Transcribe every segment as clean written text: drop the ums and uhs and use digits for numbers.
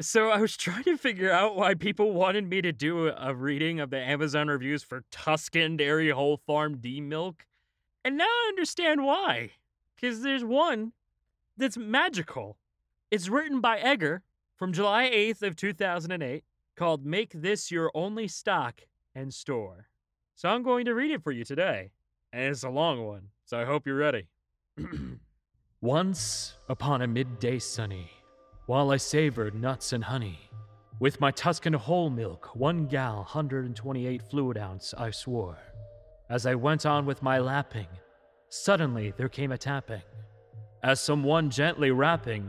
So I was trying to figure out why people wanted me to do a reading of the Amazon reviews for Tuscan Dairy Whole Farm D-Milk. And now I understand why. Because there's one that's magical. It's written by Egger from July 8th of 2008 called Make This Your Only Stock and Store. So I'm going to read it for you today. And it's a long one, so I hope you're ready. Once upon a midday sunny, while I savored nuts and honey, with my Tuscan whole milk, 1 gal, 128 fluid ounce, I swore. As I went on with my lapping, suddenly there came a tapping, as someone gently rapping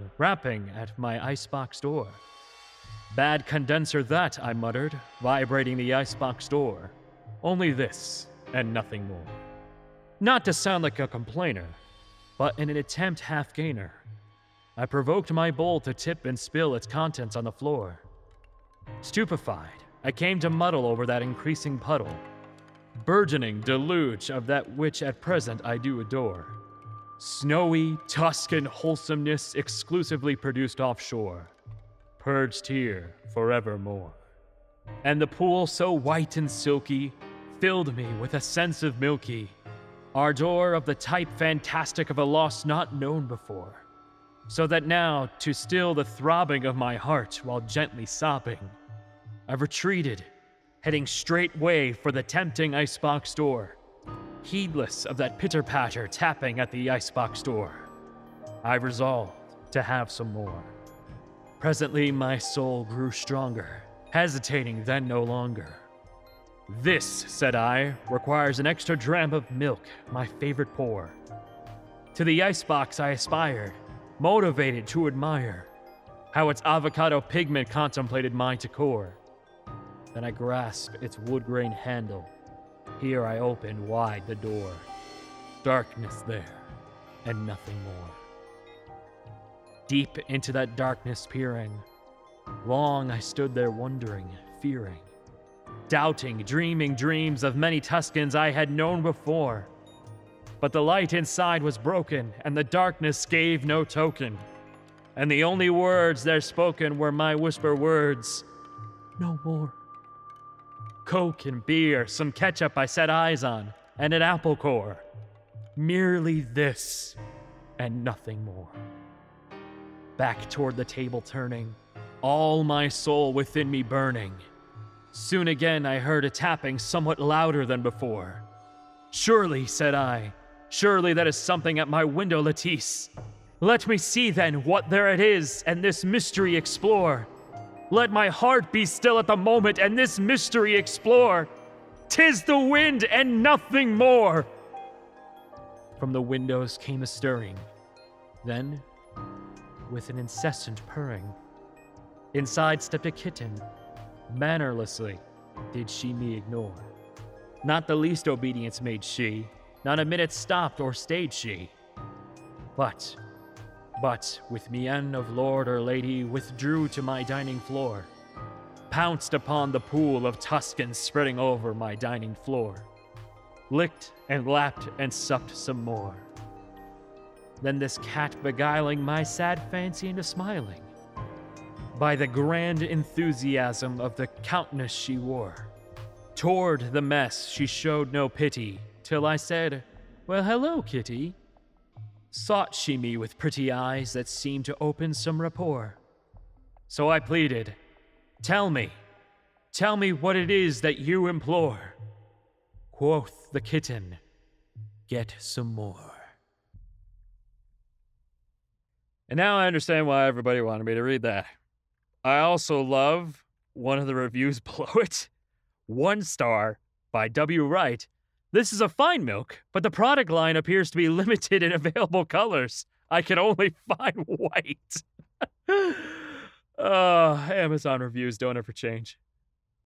at my icebox door. Bad condenser that, I muttered, vibrating the icebox door. Only this, and nothing more. Not to sound like a complainer, but in an attempt half-gainer, I provoked my bowl to tip and spill its contents on the floor. Stupefied, I came to muddle over that increasing puddle, burgeoning deluge of that which at present I do adore. Snowy Tuscan wholesomeness exclusively produced offshore, purged here forevermore. And the pool so white and silky filled me with a sense of milky ardor of the type fantastic of a loss not known before. So that now, to still the throbbing of my heart while gently sobbing, I retreated, heading straightway for the tempting icebox door, heedless of that pitter-patter tapping at the icebox door. I resolved to have some more. Presently my soul grew stronger, hesitating then no longer. This, said I, requires an extra dram of milk, my favorite pour. To the icebox I aspired, motivated to admire how its avocado pigment contemplated my decor. Then I grasped its wood-grain handle. Here I opened wide the door. Darkness there, and nothing more. Deep into that darkness peering, long I stood there wondering, fearing, doubting, dreaming dreams of many Tuscans I had known before. But the light inside was broken, and the darkness gave no token. And the only words there spoken were my whisper words, no more. Coke and beer, some ketchup I set eyes on, and an apple core. Merely this, and nothing more. Back toward the table turning, all my soul within me burning. Soon again I heard a tapping somewhat louder than before. Surely, said I, surely that is something at my window, Lattice. Let me see then what there it is, and this mystery explore. Let my heart be still at the moment, and this mystery explore. 'Tis the wind and nothing more. From the windows came a stirring. Then, with an incessant purring, inside stepped a kitten. Mannerlessly did she me ignore. Not the least obedience made she, not a minute stopped or stayed she. But, with mien of lord or lady, withdrew to my dining floor, pounced upon the pool of Tuscan spreading over my dining floor, licked and lapped and supped some more. Then this cat beguiling my sad fancy into smiling, by the grand enthusiasm of the countenance she wore. Toward the mess she showed no pity, till I said, well, hello, kitty. Sought she me with pretty eyes that seemed to open some rapport. So I pleaded, tell me what it is that you implore. Quoth the kitten, get some more. And now I understand why everybody wanted me to read that. I also love one of the reviews below it. 1 star by W. Wright. This is a fine milk, but the product line appears to be limited in available colors. I can only find white. Amazon reviews don't ever change.